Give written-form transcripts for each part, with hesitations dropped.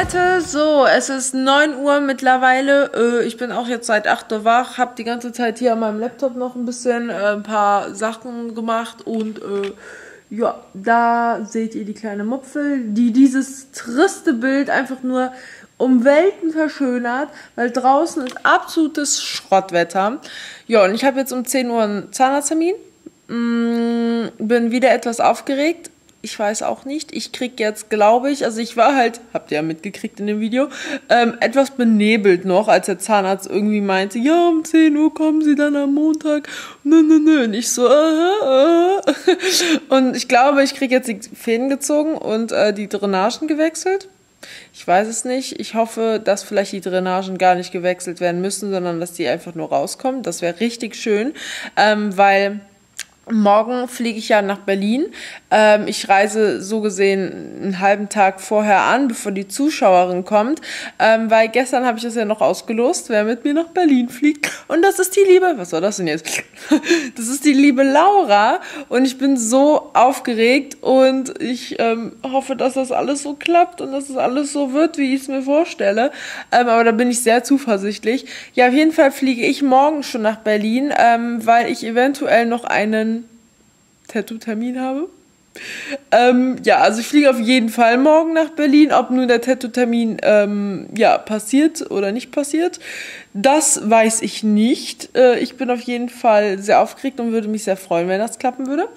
Leute, so, es ist 9 Uhr mittlerweile, ich bin auch jetzt seit 8 Uhr wach, habe die ganze Zeit hier an meinem Laptop noch ein bisschen ein paar Sachen gemacht und ja, da seht ihr die kleine Mupfel, die dieses triste Bild einfach nur um Welten verschönert, weil draußen ist absolutes Schrottwetter. Ja, und ich habe jetzt um 10 Uhr einen Zahnarzttermin, bin wieder etwas aufgeregt. Ich weiß auch nicht, ich krieg jetzt, glaube ich, also ich war halt, habt ihr ja mitgekriegt in dem Video, etwas benebelt noch, als der Zahnarzt irgendwie meinte, ja, um 10 Uhr kommen sie dann am Montag, nö, und ich so, und ich glaube, ich krieg jetzt die Fäden gezogen und die Drainagen gewechselt. Ich weiß es nicht. Ich hoffe, dass vielleicht die Drainagen gar nicht gewechselt werden müssen, sondern dass die einfach nur rauskommen. Das wäre richtig schön, weil morgen fliege ich ja nach Berlin. Ich reise so gesehen einen halben Tag vorher an, bevor die Zuschauerin kommt, weil gestern habe ich das ja noch ausgelost, wer mit mir nach Berlin fliegt. Und das ist die liebe, was war das denn jetzt? Das ist die liebe Laura und ich bin so aufgeregt und ich hoffe, dass das alles so klappt und dass es alles so wird, wie ich es mir vorstelle. Aber da bin ich sehr zuversichtlich. Ja, auf jeden Fall fliege ich morgen schon nach Berlin, weil ich eventuell noch einen Tattoo-Termin habe. Ja, also ich fliege auf jeden Fall morgen nach Berlin. Ob nun der Tattoo-Termin ja, passiert oder nicht passiert, das weiß ich nicht. Ich bin auf jeden Fall sehr aufgeregt und würde mich sehr freuen, wenn das klappen würde.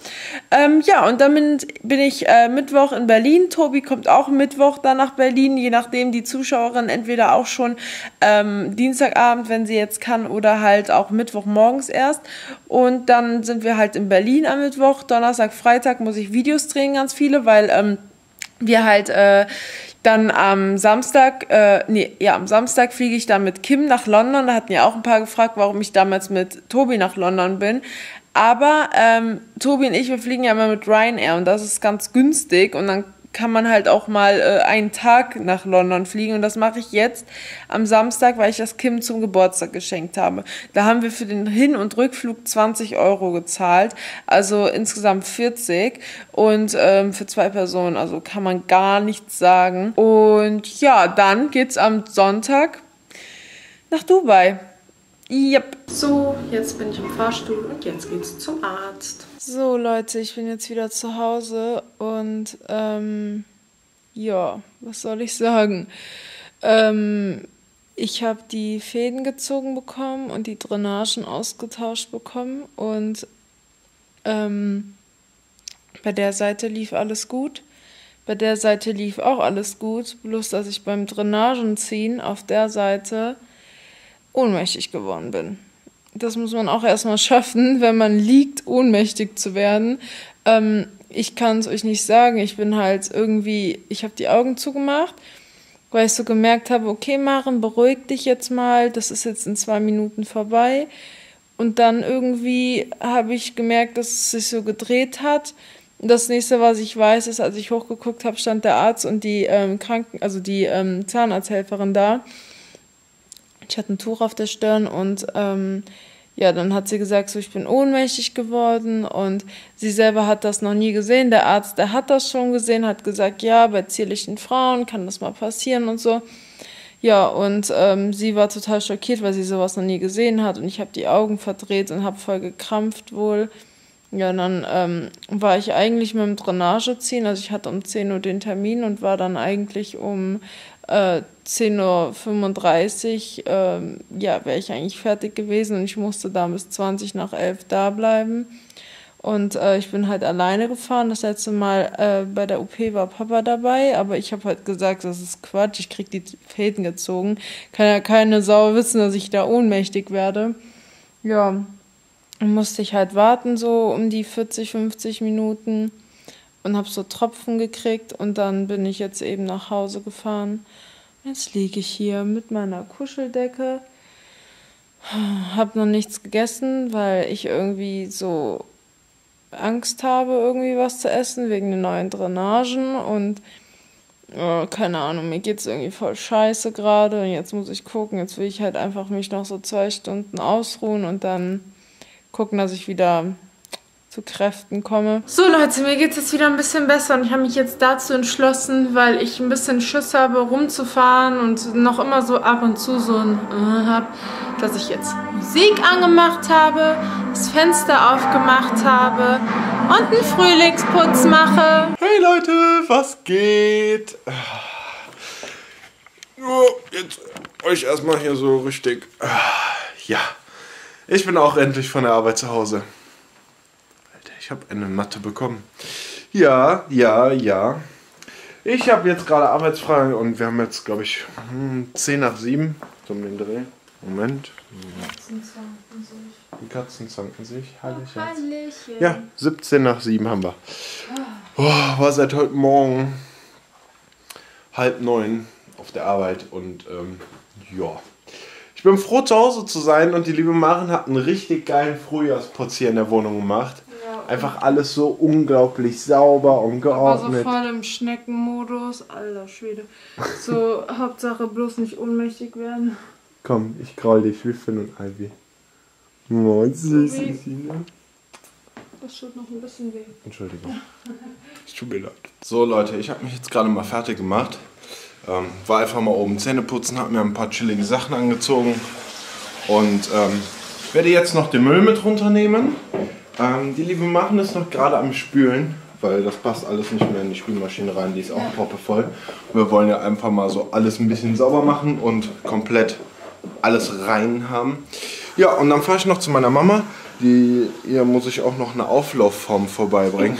Ja, und damit bin ich Mittwoch in Berlin. Tobi kommt auch Mittwoch dann nach Berlin, je nachdem die Zuschauerin entweder auch schon Dienstagabend, wenn sie jetzt kann, oder halt auch Mittwochmorgens erst. Und dann sind wir halt in Berlin am Mittwoch. Donnerstag, Freitag muss ich Videos drehen, ganz viele, weil wir halt dann am Samstag, am Samstag fliege ich dann mit Kim nach London. Da hatten ja auch ein paar gefragt, warum ich damals mit Tobi nach London bin. Aber Tobi und ich, wir fliegen ja immer mit Ryanair und das ist ganz günstig und dann kann man halt auch mal einen Tag nach London fliegen. Und das mache ich jetzt am Samstag, weil ich das Kim zum Geburtstag geschenkt habe. Da haben wir für den Hin- und Rückflug 20 Euro gezahlt, also insgesamt 40 und für 2 Personen, also kann man gar nichts sagen. Und ja, dann geht's am Sonntag nach Dubai. Yep. So, jetzt bin ich im Fahrstuhl und jetzt geht's zum Arzt. So Leute, ich bin jetzt wieder zu Hause und ja, was soll ich sagen? Ich habe die Fäden gezogen bekommen und die Drainagen ausgetauscht bekommen und bei der Seite lief alles gut. Bei der Seite lief auch alles gut, bloß dass ich beim Drainagenziehen auf der Seite ohnmächtig geworden bin. Das muss man auch erstmal schaffen, wenn man liegt, ohnmächtig zu werden. Ich kann es euch nicht sagen. Ich bin halt irgendwie, ich habe die Augen zugemacht, weil ich so gemerkt habe, okay, Maren, beruhig dich jetzt mal. Das ist jetzt in 2 Minuten vorbei. Und dann irgendwie habe ich gemerkt, dass es sich so gedreht hat. Das nächste, was ich weiß, ist, als ich hochgeguckt habe, stand der Arzt und die Zahnarzthelferin da. Ich hatte ein Tuch auf der Stirn und ja, dann hat sie gesagt, so, ich bin ohnmächtig geworden und sie selber hat das noch nie gesehen. Der Arzt, der hat das schon gesehen, hat gesagt, ja, bei zierlichen Frauen kann das mal passieren und so. Ja, und sie war total schockiert, weil sie sowas noch nie gesehen hat und ich habe die Augen verdreht und habe voll gekrampft wohl. Ja, und dann war ich eigentlich mit dem Drainageziehen, also ich hatte um 10 Uhr den Termin und war dann eigentlich um 10.35 Uhr, ja, wäre ich eigentlich fertig gewesen und ich musste da bis 20 nach 11 da bleiben. Und ich bin halt alleine gefahren. Das letzte Mal bei der OP war Papa dabei, aber ich habe halt gesagt, das ist Quatsch, ich krieg die Fäden gezogen. Kann ja keine Sau wissen, dass ich da ohnmächtig werde. Ja, musste ich halt warten so um die 40, 50 Minuten und habe so Tropfen gekriegt und dann bin ich jetzt eben nach Hause gefahren. Jetzt liege ich hier mit meiner Kuscheldecke, habe noch nichts gegessen, weil ich irgendwie so Angst habe, irgendwie was zu essen wegen den neuen Drainagen und keine Ahnung, mir geht's irgendwie voll scheiße gerade und jetzt muss ich gucken, jetzt will ich halt einfach mich noch so 2 Stunden ausruhen und dann gucken, dass ich wieder zu Kräften komme. So Leute, mir geht es jetzt wieder ein bisschen besser und ich habe mich jetzt dazu entschlossen, weil ich ein bisschen Schiss habe, rumzufahren und noch immer so ab und zu so ein habe, dass ich jetzt Musik angemacht habe, das Fenster aufgemacht habe und einen Frühlingsputz mache. Hey Leute, was geht? Oh, jetzt euch erstmal hier so richtig... Ja, ich bin auch endlich von der Arbeit zu Hause. Ich habe eine Matte bekommen. Ja, ja, ja. Ich habe jetzt gerade Arbeitsfrage und wir haben jetzt, glaube ich, 10 nach 7 zum Dreh. Moment. Die Katzen zanken sich. Hallöchen. Ja, 17 nach 7 haben wir. Oh, war seit heute Morgen 8:30 auf der Arbeit und ja. Ich bin froh, zu Hause zu sein und die liebe Maren hat einen richtig geilen Frühjahrsputz hier in der Wohnung gemacht. Einfach alles so unglaublich sauber und geordnet. Aber so voll im Schneckenmodus, alter Schwede. So, Hauptsache bloß nicht ohnmächtig werden. Komm, ich kraul dich, wie Finn und Ivy. Oh, süß. Das tut noch ein bisschen weh. Entschuldigung. Ich tut mir leid. So Leute, ich habe mich jetzt gerade mal fertig gemacht. War einfach mal oben Zähne putzen, habe mir ein paar chillige Sachen angezogen. Und werde jetzt noch den Müll mit runternehmen. Die Liebe machen es noch gerade am Spülen, weil das passt alles nicht mehr in die Spülmaschine rein, die ist auch proppevoll. Wir wollen ja einfach mal so alles ein bisschen sauber machen und komplett alles rein haben. Ja, und dann fahre ich noch zu meiner Mama, ihr muss ich auch noch eine Auflaufform vorbeibringen.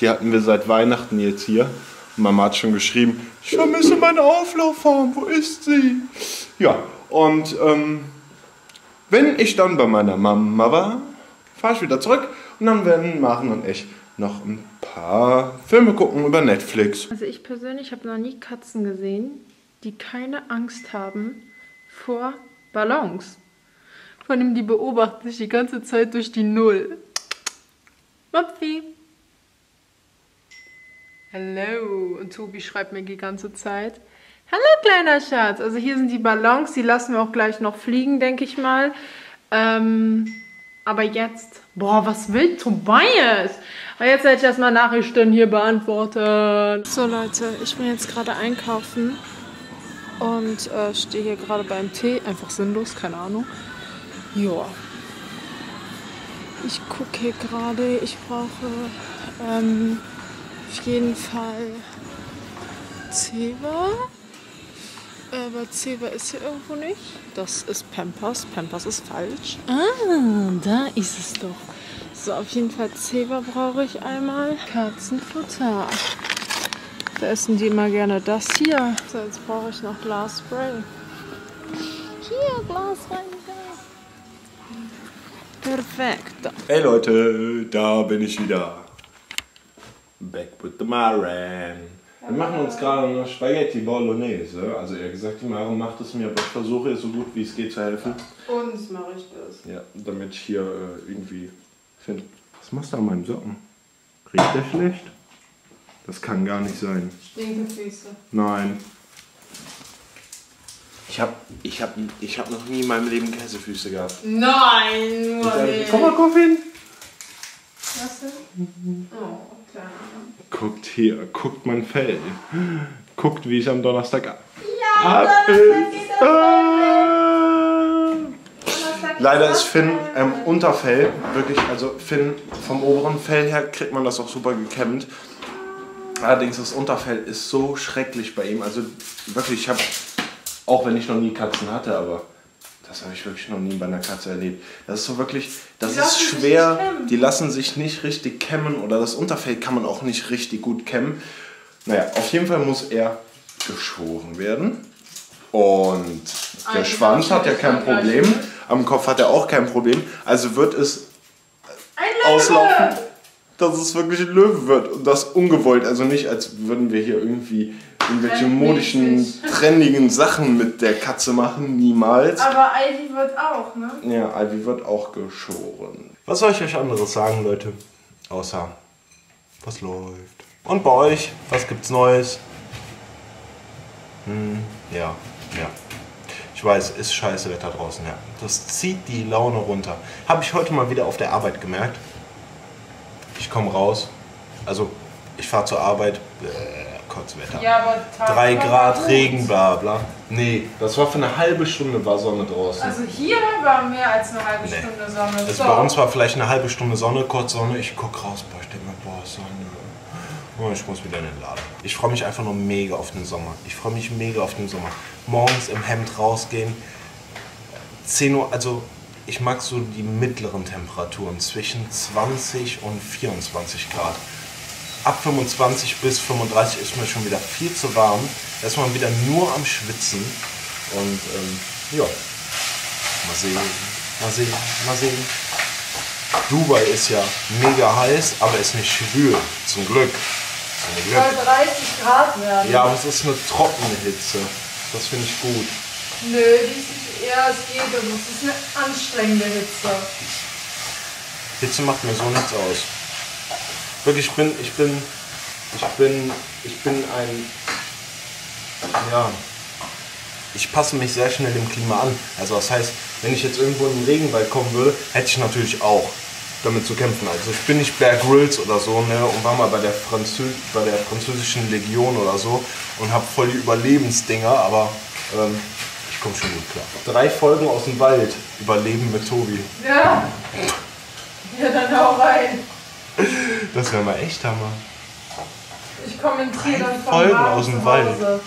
Die hatten wir seit Weihnachten jetzt hier. Mama hat schon geschrieben, ich vermisse meine Auflaufform, wo ist sie? Ja, und wenn ich dann bei meiner Mama war, fahre ich wieder zurück und dann werden Maren und ich noch ein paar Filme gucken über Netflix. Also ich persönlich habe noch nie Katzen gesehen, die keine Angst haben vor Ballons. Vor allem, die beobachten sich die ganze Zeit durch die Null. Mopfi! Hallo! Und Tobi schreibt mir die ganze Zeit. Hallo kleiner Schatz! Also hier sind die Ballons, die lassen wir auch gleich noch fliegen, denke ich mal. Aber jetzt, boah, was will Tobias? Aber jetzt werde ich erstmal Nachrichten hier beantworten. So Leute, ich bin jetzt gerade einkaufen und stehe hier gerade beim Tee. Einfach sinnlos, keine Ahnung. Joa. Ich gucke hier gerade, ich brauche auf jeden Fall Zeba. Aber Zeba ist hier irgendwo nicht. Das ist Pampers. Pampers ist falsch. Ah, da ist es doch. So, auf jeden Fall Zeba brauche ich einmal. Katzenfutter. Da essen die immer gerne das hier. So, jetzt brauche ich noch Glasspray. Hier, Glasspray. Perfekt. Hey Leute, da bin ich wieder. Back with the Maren. Wir machen uns gerade eine Spaghetti Bolognese, also eher gesagt, die Maren macht es mir, aber ich versuche ihr so gut wie es geht zu helfen. Uns mache ich das. Ja, damit ich hier irgendwie finde. Was machst du an meinem Socken? Riecht der schlecht? Das kann gar nicht sein. Stinke Füße. Nein. Ich hab noch nie in meinem Leben Käsefüße gehabt. Nein, nur nicht. Komm mal, komm hin. Was denn? Oh. Ja. Guckt hier, guckt mein Fell. Guckt, wie ich am Donnerstag ab. Ja, am Donnerstag geht das Donnerstag leider ist Finn unter Fell. Wirklich, also Finn vom oberen Fell her kriegt man das auch super gekämmt. Allerdings das Unterfell ist so schrecklich bei ihm. Also wirklich, ich habe, auch wenn ich noch nie Katzen hatte, aber das habe ich wirklich noch nie bei einer Katze erlebt. Das ist so wirklich, das ist schwer. Die lassen sich nicht richtig kämmen oder das Unterfell kann man auch nicht richtig gut kämmen. Naja, auf jeden Fall muss er geschoren werden. Und der Schwanz hat ja kein Problem. Am Kopf hat er auch kein Problem. Also wird es auslaufen, dass es wirklich ein Löwe wird. Und das ungewollt. Also nicht, als würden wir hier irgendwie irgendwelche modischen, trendigen Sachen mit der Katze machen, niemals. Aber Ivy wird auch, ne? Ja, Ivy wird auch geschoren. Was soll ich euch anderes sagen, Leute? Außer, was läuft? Und bei euch, was gibt's Neues? Ja, ja. Ich weiß, ist scheiße Wetter draußen, ja. Das zieht die Laune runter. Habe ich heute mal wieder auf der Arbeit gemerkt. ich komme raus, also ich fahre zur Arbeit, Kotzwetter, ja, aber 3 Grad, Regen, bla bla. Nee, das war für eine halbe Stunde war Sonne draußen. Also hier war mehr als eine halbe Stunde Sonne. Also so. Bei uns war vielleicht eine halbe Stunde Sonne, kurz Sonne, ich guck raus, boah, ich denke mir, boah, Sonne. Ich muss wieder in den Laden. Ich freue mich einfach nur mega auf den Sommer. Ich freue mich mega auf den Sommer. Morgens im Hemd rausgehen. 10 Uhr, also ich mag so die mittleren Temperaturen zwischen 20 und 24 Grad. Ab 25 bis 35 ist mir schon wieder viel zu warm. Da ist man wieder nur am Schwitzen. Und ja, mal sehen, mal sehen, mal sehen. Dubai ist ja mega heiß, aber ist nicht schwül, zum Glück. Es soll 30 Grad werden. Ja, aber es ist eine trockene Hitze. Das finde ich gut. Nö, die ist eher als jede. Es ist eine anstrengende Hitze. Hitze macht mir so nichts aus. Wirklich, ich bin ein, ja, ich passe mich sehr schnell dem Klima an. Also das heißt, wenn ich jetzt irgendwo in den Regenwald kommen würde, hätte ich natürlich auch damit zu kämpfen. Also ich bin nicht Bear Grylls oder so, ne, und war mal bei der französischen Legion oder so und habe voll die Überlebensdinger, aber ich komme schon gut klar. 3 Folgen aus dem Wald, Überleben mit Tobi. Ja, ja, dann hau rein. Das wäre mal echt Hammer. Ich kommentiere dann von Folgen aus dem Wald.